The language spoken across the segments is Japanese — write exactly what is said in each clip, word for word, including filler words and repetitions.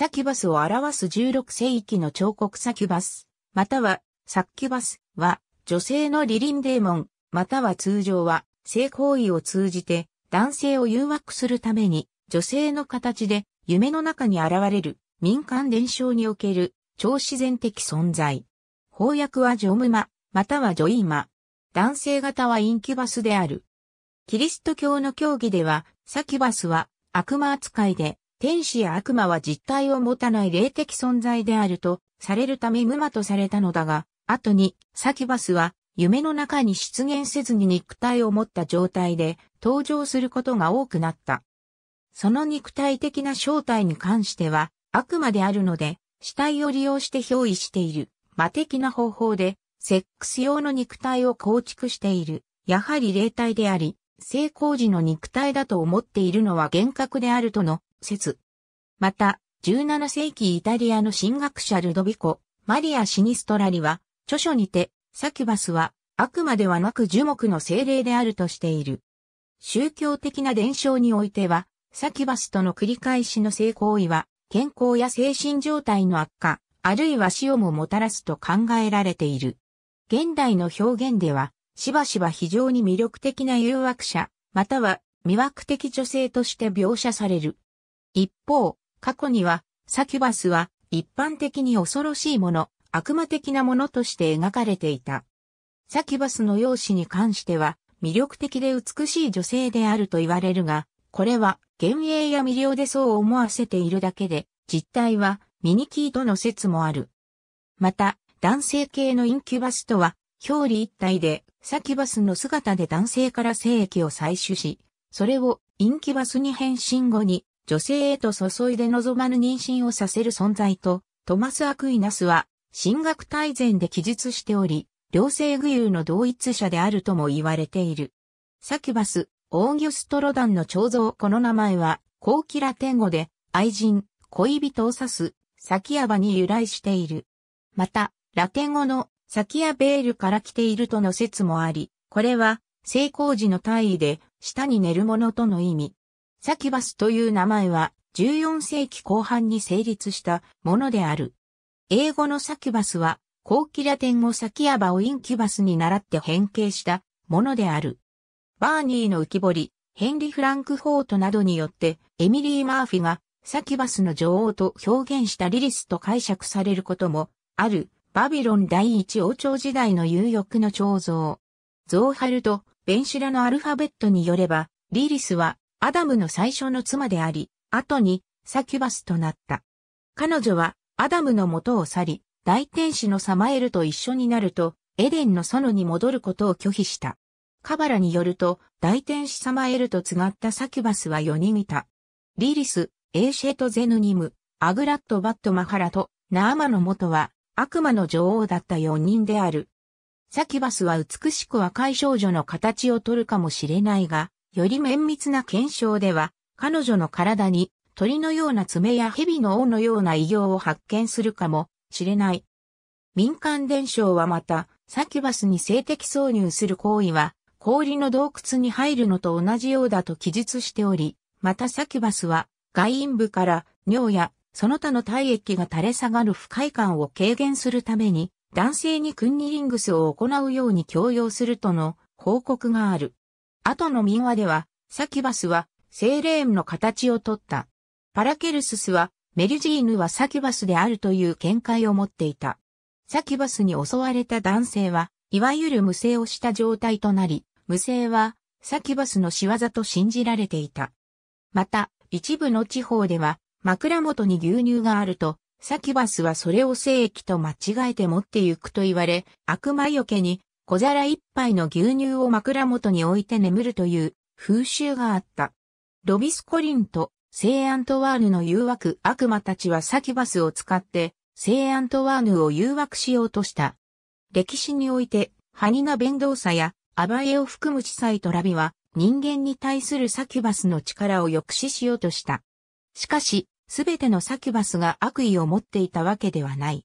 サキュバスを表すじゅうろく世紀の彫刻サキュバス、またはサッキュバスは女性のリリンデーモン、または通常は性行為を通じて男性を誘惑するために女性の形で夢の中に現れる民間伝承における超自然的存在。翻訳はジョムマ、またはジョイマ。男性型はインキュバスである。キリスト教の教義では、サキュバスは悪魔扱いで、天使や悪魔は実体を持たない霊的存在であるとされるため無魔とされたのだが、後にサキュバスは夢の中に出現せずに肉体を持った状態で登場することが多くなった。その肉体的な正体に関しては悪魔であるので、死体を利用して憑依している魔的な方法で、セックス用の肉体を構築している。やはり霊体であり、性行時の肉体だと思っているのは幻覚であるとの説。また、じゅうなな世紀イタリアの神学者ルドビコ、マリア・シニストラリは、著書にて、サキュバスは悪魔ではなく樹木の精霊であるとしている。宗教的な伝承においては、サキュバスとの繰り返しの性行為は、健康や精神状態の悪化、あるいは死をももたらすと考えられている。現代の表現では、しばしば非常に魅力的な誘惑者、または魅惑的女性として描写される。一方、過去には、サキュバスは一般的に恐ろしいもの、悪魔的なものとして描かれていた。サキュバスの容姿に関しては、魅力的で美しい女性であると言われるが、これは幻影や魅了でそう思わせているだけで、実態は醜いとの説もある。また、男性系のインキュバスとは、表裏一体で、サキュバスの姿で男性から精液を採取し、それをインキュバスに変身後に、女性へと注いで望まぬ妊娠をさせる存在と、トマス・アクイナスは、神学大全で記述しており、両性具有の同一者であるとも言われている。サキュバス、オーギュスト・ロダンの彫像。この名前は、後期ラテン語で、愛人、恋人を指す、サキアバに由来している。また、ラテン語のサキアベールから来ているとの説もあり、これは性行時の体位で下に寝るものとの意味。サキュバスという名前はじゅうよん世紀後半に成立したものである。英語のサキュバスは後期ラテン語サキアバをインキュバスに倣って変形したものである。バーニーの浮き彫り、ヘンリー・フランクフォートなどによってエミリー・マーフィがサキュバスの女王と表現したリリスと解釈されることもある。バビロン第一王朝時代の有力の彫像。ゾーハルとベンシュラのアルファベットによれば、リリスはアダムの最初の妻であり、後にサキュバスとなった。彼女はアダムの元を去り、大天使のサマエルと一緒になると、エデンの園に戻ることを拒否した。カバラによると、大天使サマエルと繋がったサキュバスはよにんいた。リリス、エーシェト・ゼヌニム、アグラット・バット・マハラと、ナーマの元は、悪魔の女王だったよにんである。サキュバスは美しく若い少女の形をとるかもしれないが、より綿密な検証では、彼女の体に鳥のような爪や蛇の尾のような異形を発見するかもしれない。民間伝承はまた、サキュバスに性的挿入する行為は、氷の洞窟に入るのと同じようだと記述しており、またサキュバスは、外陰部から尿や、その他の体液が垂れ下がる不快感を軽減するために、男性にクンニリングスを行うように強要するとの報告がある。後の民話では、サキュバスはセーレームの形をとった。パラケルススはメルジーヌはサキュバスであるという見解を持っていた。サキュバスに襲われた男性は、いわゆる無精をした状態となり、無精はサキュバスの仕業と信じられていた。また、一部の地方では、枕元に牛乳があると、サキュバスはそれを精液と間違えて持って行くと言われ、悪魔よけに小皿一杯の牛乳を枕元に置いて眠るという風習があった。ロビスコリンと聖アントワーヌの誘惑。悪魔たちはサキュバスを使って聖アントワーヌを誘惑しようとした。歴史において、ハニナ・ベンドーサやアバエを含む司祭とラビは人間に対するサキュバスの力を抑止しようとした。しかし、すべてのサキュバスが悪意を持っていたわけではない。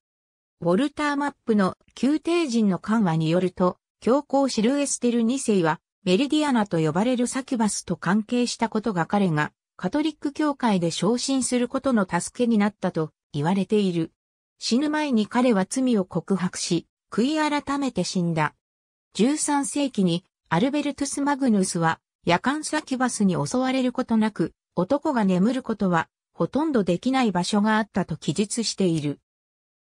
ウォルター・マップの宮廷人の漢話によると、教皇シルエステルに世はメリディアナと呼ばれるサキュバスと関係したことが彼がカトリック教会で昇進することの助けになったと言われている。死ぬ前に彼は罪を告白し、悔い改めて死んだ。じゅうさん世紀にアルベルトゥス・マグヌスは夜間サキュバスに襲われることなく、男が眠ることはほとんどできない場所があったと記述している。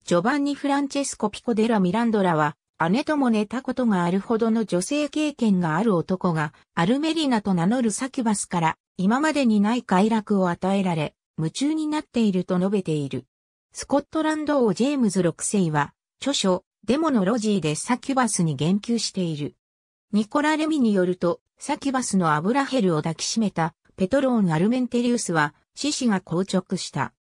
ジョバンニ・フランチェスコ・ピコ・デラ・ミランドラは、姉とも寝たことがあるほどの女性経験がある男が、アルメリナと名乗るサキュバスから、今までにない快楽を与えられ、夢中になっていると述べている。スコットランド王ジェームズろく世は、著書、デモのロジーでサキュバスに言及している。ニコラ・レミによると、サキュバスのアブラヘルを抱きしめた、ペトローン・アルメンテリウスは、四肢が硬直した。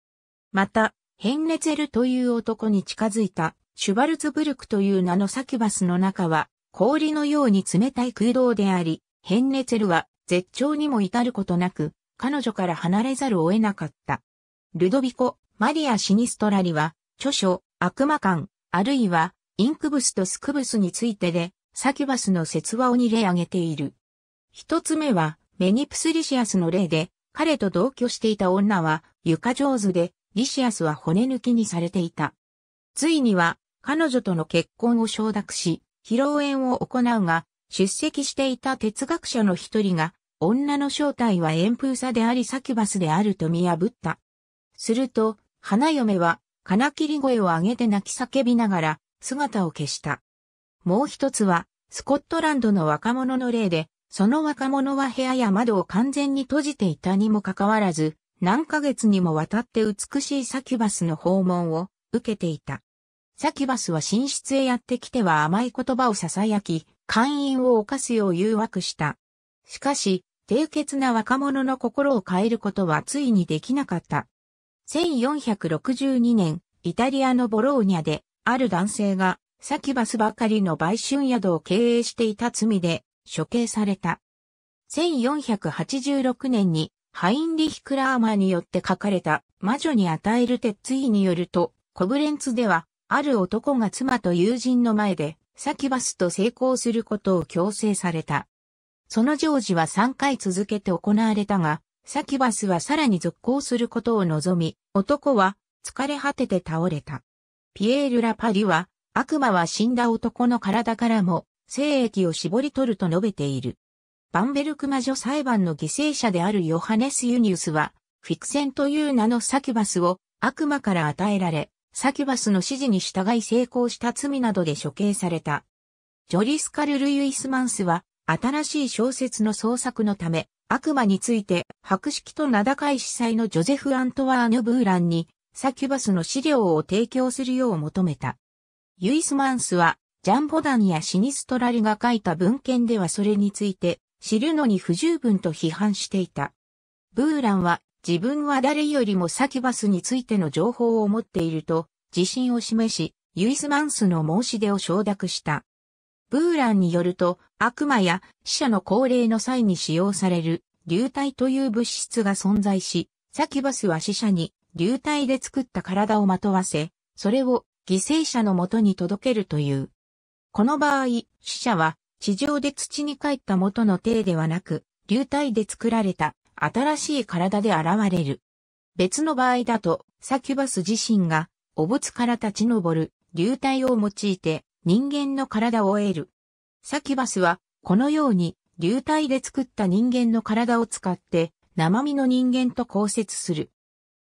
また、ヘンネツェルという男に近づいた、シュバルツブルクという名のサキュバスの中は、氷のように冷たい空洞であり、ヘンネツェルは絶頂にも至ることなく、彼女から離れざるを得なかった。ルドビコ・マリア・シニストラリは、著書、悪魔間、あるいは、インクブスとスクブスについてで、サキュバスの説話をに例挙げている。一つ目は、メニプス・リシアスの例で、彼と同居していた女は、床上手で、リシアスは骨抜きにされていた。ついには、彼女との結婚を承諾し、披露宴を行うが、出席していた哲学者の一人が、女の正体はエンプーサでありサキュバスであると見破った。すると、花嫁は、金切り声を上げて泣き叫びながら、姿を消した。もう一つは、スコットランドの若者の例で、その若者は部屋や窓を完全に閉じていたにもかかわらず、何ヶ月にもわたって美しいサキュバスの訪問を受けていた。サキュバスは寝室へやってきては甘い言葉を囁き、姦淫を犯すよう誘惑した。しかし、低血な若者の心を変えることはついにできなかった。せんよんひゃくろくじゅうに年、イタリアのボローニャで、ある男性がサキュバスばかりの売春宿を経営していた罪で処刑された。せんよんひゃくはちじゅうろく年に、ハインリヒ・クラーマーによって書かれた魔女に与える鉄槌によると、コブレンツでは、ある男が妻と友人の前で、サキュバスと性交することを強制された。その成就はさん回続けて行われたが、サキュバスはさらに続行することを望み、男は疲れ果てて倒れた。ピエール・ラパリは、悪魔は死んだ男の体からも、精液を絞り取ると述べている。バンベルク魔女裁判の犠牲者であるヨハネス・ユニウスは、フィクセンという名のサキュバスを悪魔から与えられ、サキュバスの指示に従い成功した罪などで処刑された。ジョリス・カルル・ユイスマンスは、新しい小説の創作のため、悪魔について、博識と名高い司祭のジョゼフ・アントワーヌ・ブーランに、サキュバスの資料を提供するよう求めた。ユイスマンスは、ジャン・ボダンやシニストラリが書いた文献ではそれについて、知るのに不十分と批判していた。ブーランは自分は誰よりもサキュバスについての情報を持っていると自信を示し、ユイスマンスの申し出を承諾した。ブーランによると悪魔や死者の降霊の際に使用される硫体という物質が存在し、サキュバスは死者に硫体で作った体をまとわせ、それを犠牲者のもとに届けるという。この場合、死者は地上で土に帰った元の体ではなく、流体で作られた新しい体で現れる。別の場合だと、サキュバス自身が、お仏から立ち上る流体を用いて人間の体を得る。サキュバスは、このように流体で作った人間の体を使って、生身の人間と交接する。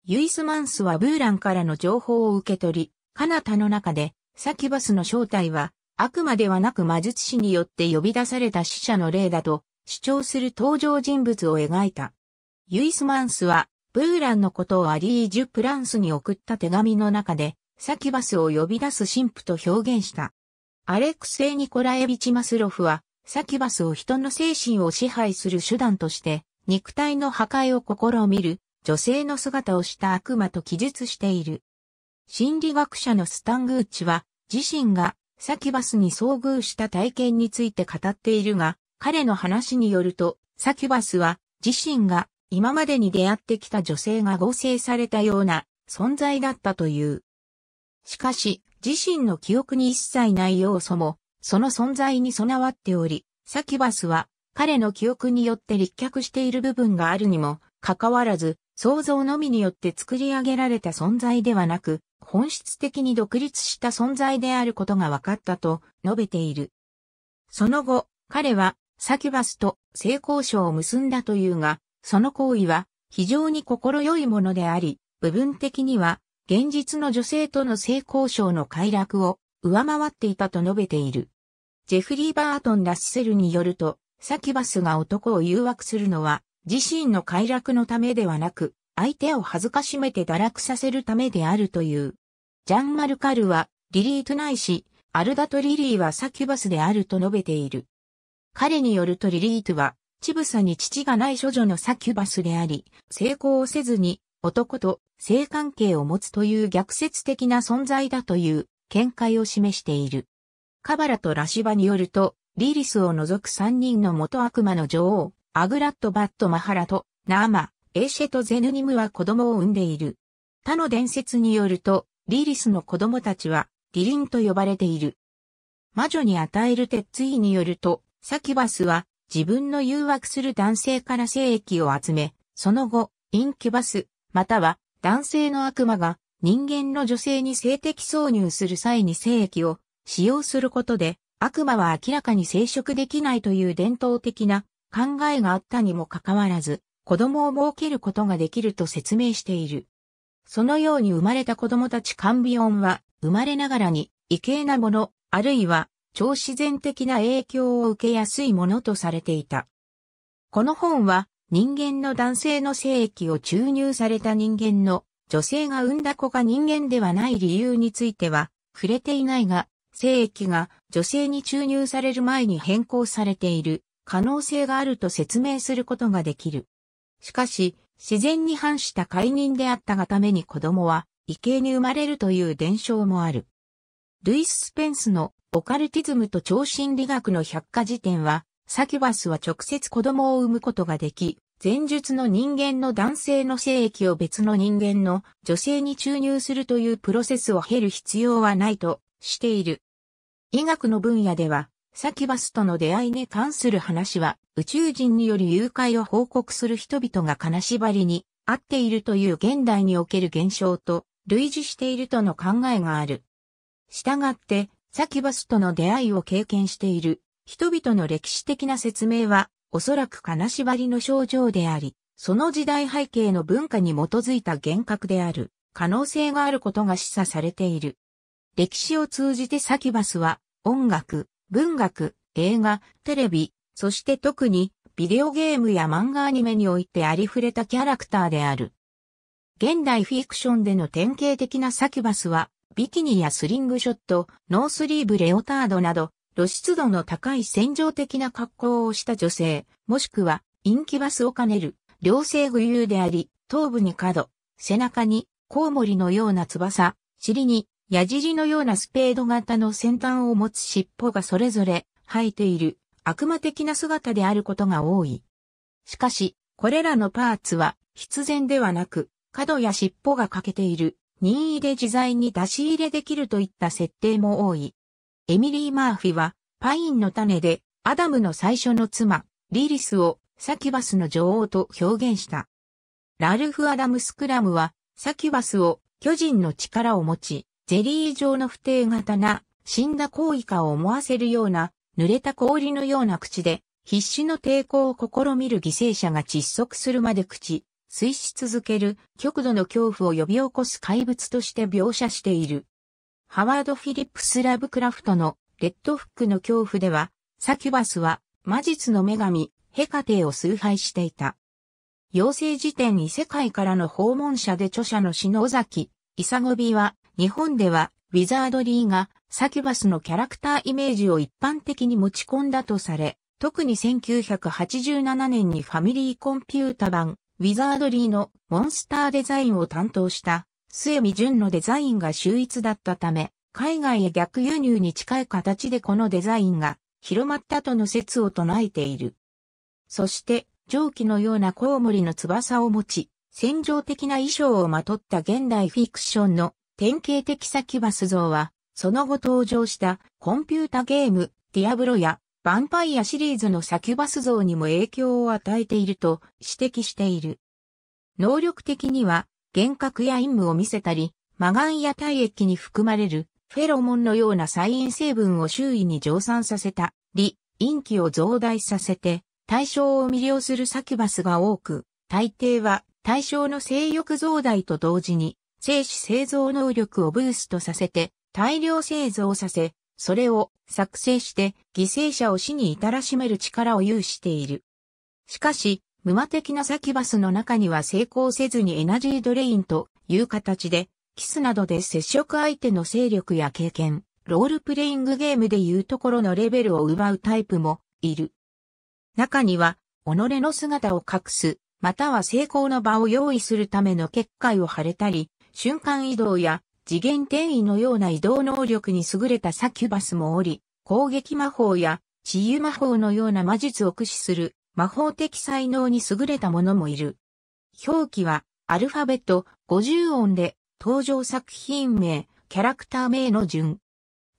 ユイスマンスはブーランからの情報を受け取り、彼方の中で、サキュバスの正体は、悪魔ではなく魔術師によって呼び出された死者の霊だと主張する登場人物を描いた。ユイスマンスはブーランのことをアリー・ジュ・プランスに送った手紙の中でサキュバスを呼び出す神父と表現した。アレクセイ・ニコラエビチ・マスロフはサキュバスを人の精神を支配する手段として肉体の破壊を試みる女性の姿をした悪魔と記述している。心理学者のスタン・グーチは自身がサキュバスに遭遇した体験について語っているが、彼の話によると、サキュバスは自身が今までに出会ってきた女性が合成されたような存在だったという。しかし、自身の記憶に一切ない要素も、その存在に備わっており、サキュバスは彼の記憶によって立脚している部分があるにもかかわらず、想像のみによって作り上げられた存在ではなく、本質的に独立した存在であることが分かったと述べている。その後、彼はサキュバスと性交渉を結んだというが、その行為は非常に快いものであり、部分的には現実の女性との性交渉の快楽を上回っていたと述べている。ジェフリー・バートン・ラッセルによると、サキュバスが男を誘惑するのは、自身の快楽のためではなく、相手を辱めて堕落させるためであるという。ジャン・マルカルは、リリートないし、アルダとリリーはサキュバスであると述べている。彼によるとリリートは、乳房に乳がない処女のサキュバスであり、性交をせずに、男と性関係を持つという逆説的な存在だという見解を示している。カバラとラシバによると、リリスを除くさんにんの元悪魔の女王、アグラット・バット・マハラと、ナーマ、エーシェとゼヌニムは子供を産んでいる。他の伝説によると、リリスの子供たちは、ディリンと呼ばれている。魔女に与える鉄槌によると、サキュバスは、自分の誘惑する男性から精液を集め、その後、インキュバス、または男性の悪魔が人間の女性に性的挿入する際に精液を使用することで、悪魔は明らかに生殖できないという伝統的な考えがあったにもかかわらず、子供を設けることができると説明している。そのように生まれた子供たちカンビオンは、生まれながらに異形なもの、あるいは超自然的な影響を受けやすいものとされていた。この本は、人間の男性の精液を注入された人間の女性が産んだ子が人間ではない理由については触れていないが、精液が女性に注入される前に変更されている可能性があると説明することができる。しかし、自然に反した解任であったがために子供は異形に生まれるという伝承もある。ルイス・スペンスのオカルティズムと超心理学の百科事典は、サキュバスは直接子供を産むことができ、前述の人間の男性の精液を別の人間の女性に注入するというプロセスを経る必要はないとしている。医学の分野では、サキュバスとの出会いに関する話は、宇宙人による誘拐を報告する人々が金縛りに遭っているという現代における現象と類似しているとの考えがある。したがって、サキュバスとの出会いを経験している人々の歴史的な説明は、おそらく金縛りの症状であり、その時代背景の文化に基づいた幻覚である、可能性があることが示唆されている。歴史を通じてサキュバスは、音楽、文学、映画、テレビ、そして特に、ビデオゲームや漫画アニメにおいてありふれたキャラクターである。現代フィクションでの典型的なサキュバスは、ビキニやスリングショット、ノースリーブレオタードなど、露出度の高い戦場的な格好をした女性、もしくはインキュバスを兼ねる、両性具有であり、頭部に角、背中にコウモリのような翼、尻に矢尻のようなスペード型の先端を持つ尻尾がそれぞれ生えている悪魔的な姿であることが多い。しかし、これらのパーツは必然ではなく、角や尻尾が欠けている、任意で自在に出し入れできるといった設定も多い。エミリー・マーフィは、パインの種で、アダムの最初の妻、リリスを、サキュバスの女王と表現した。ラルフ・アダム・スクラムは、サキュバスを、巨人の力を持ち、ゼリー状の不定型な、死んだ行為かを思わせるような、濡れた氷のような口で、必死の抵抗を試みる犠牲者が窒息するまで口、推し続ける、極度の恐怖を呼び起こす怪物として描写している。ハワード・フィリップス・ラブクラフトのレッドフックの恐怖では、サキュバスは魔術の女神、ヘカテを崇拝していた。妖精辞典異世界からの訪問者で著者の篠崎功は、日本ではウィザードリーがサキュバスのキャラクターイメージを一般的に持ち込んだとされ、特にせんきゅうひゃくはちじゅうななねんにファミリーコンピュータ版ウィザードリーのモンスターデザインを担当した。末見純のデザインが秀逸だったため、海外へ逆輸入に近い形でこのデザインが広まったとの説を唱えている。そして、蒸気のようなコウモリの翼を持ち、戦場的な衣装をまとった現代フィクションの典型的サキュバス像は、その後登場したコンピュータゲーム、ディアブロやヴァンパイアシリーズのサキュバス像にも影響を与えていると指摘している。能力的には幻覚や陰夢を見せたり、マガンや体液に含まれるフェロモンのような彩韻成分を周囲に蒸散させたり、陰気を増大させて対象を魅了するサキュバスが多く、大抵は対象の性欲増大と同時に精子製造能力をブーストさせて大量製造させ、それを作成して犠牲者を死に至らしめる力を有している。しかし、無魔的なサキュバスの中には成功せずにエナジードレインという形で、キスなどで接触相手の勢力や経験、ロールプレイングゲームでいうところのレベルを奪うタイプもいる。中には、己の姿を隠す、または成功の場を用意するための結界を張れたり、瞬間移動や次元転移のような移動能力に優れたサキュバスもおり、攻撃魔法や治癒魔法のような魔術を駆使する魔法的才能に優れたものもいる。表記はアルファベットごじゅう音で登場作品名、キャラクター名の順。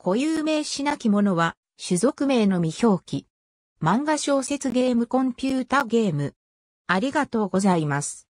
固有名詞なきものは種族名のみ表記。漫画小説ゲームコンピュータゲーム。ありがとうございます。